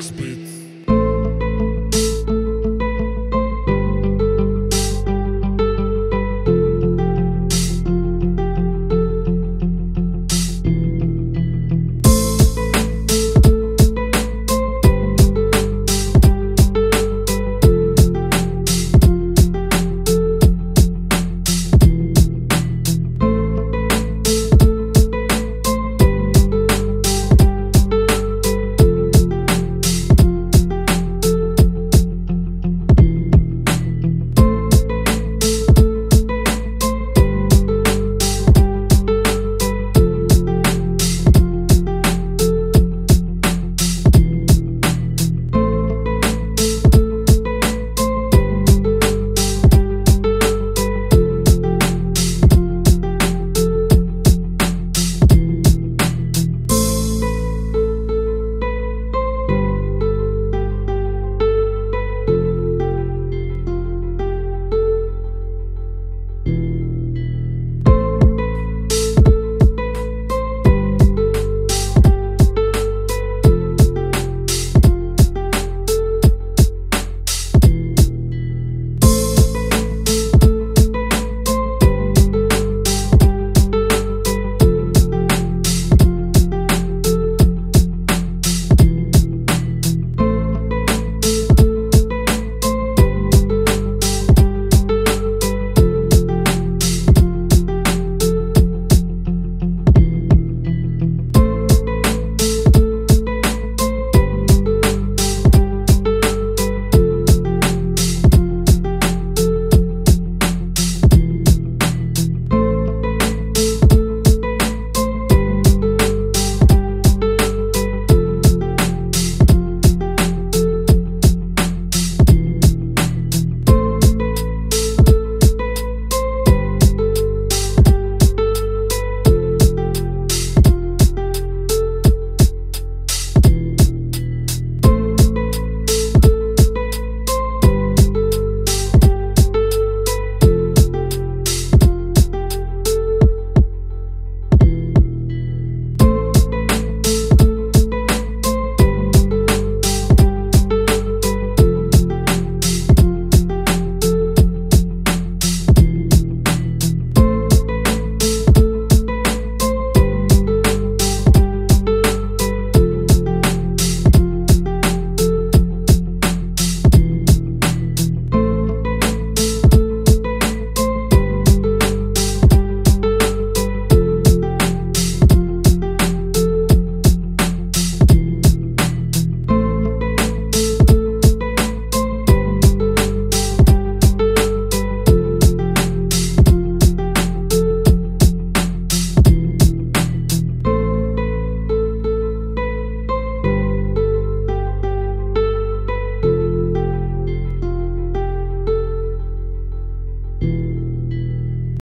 Bixby.